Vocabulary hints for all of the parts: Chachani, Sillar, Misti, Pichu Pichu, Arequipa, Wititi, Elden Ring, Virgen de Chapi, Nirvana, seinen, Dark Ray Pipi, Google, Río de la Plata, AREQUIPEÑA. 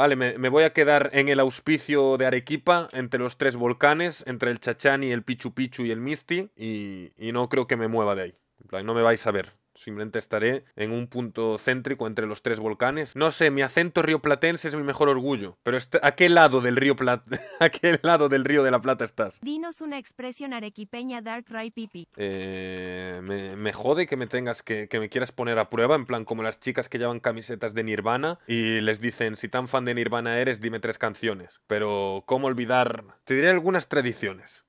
Vale, me voy a quedar en el auspicio de Arequipa, entre los tres volcanes, entre el Chachani, el Pichu Pichu y el Misti, y no creo que me mueva de ahí. En plan, no me vais a ver. Simplemente estaré en un punto céntrico entre los tres volcanes. No sé, mi acento rioplatense es mi mejor orgullo. Pero ¿a qué lado del río de la Plata estás? Dinos una expresión arequipeña, Dark Ray Pipi. Me jode que me tengas que me quieras poner a prueba. En plan, como las chicas que llevan camisetas de Nirvana y les dicen, si tan fan de Nirvana eres, dime 3 canciones. Pero, ¿cómo olvidar? Te diré algunas tradiciones.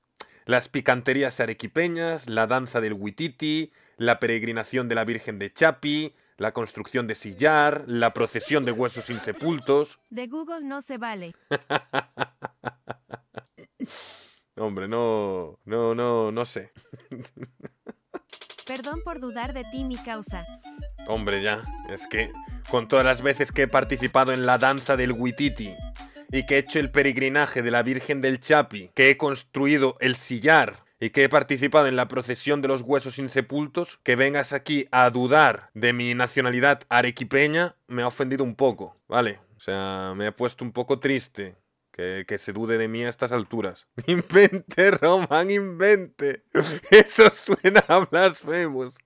Las picanterías arequipeñas, la danza del Wititi, la peregrinación de la Virgen de Chapi, la construcción de Sillar, la procesión de huesos insepultos... De Google no se vale. Hombre, no sé. Perdón por dudar de ti, mi causa. Hombre, ya, es que con todas las veces que he participado en la danza del Wititi... y que he hecho el peregrinaje de la Virgen del Chapi, que he construido el sillar y que he participado en la procesión de los huesos insepultos, que vengas aquí a dudar de mi nacionalidad arequipeña, me ha ofendido un poco, ¿vale? O sea, me ha puesto un poco triste que se dude de mí a estas alturas. ¡Invente, Román, invente! Eso suena a blasfemos.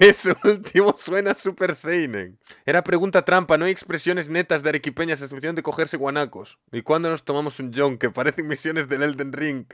Eso último suena super seinen. Era pregunta trampa, no hay expresiones netas de arequipeñas a excepción de cogerse guanacos. ¿Y cuándo nos tomamos un jonk? Que parecen misiones del Elden Ring.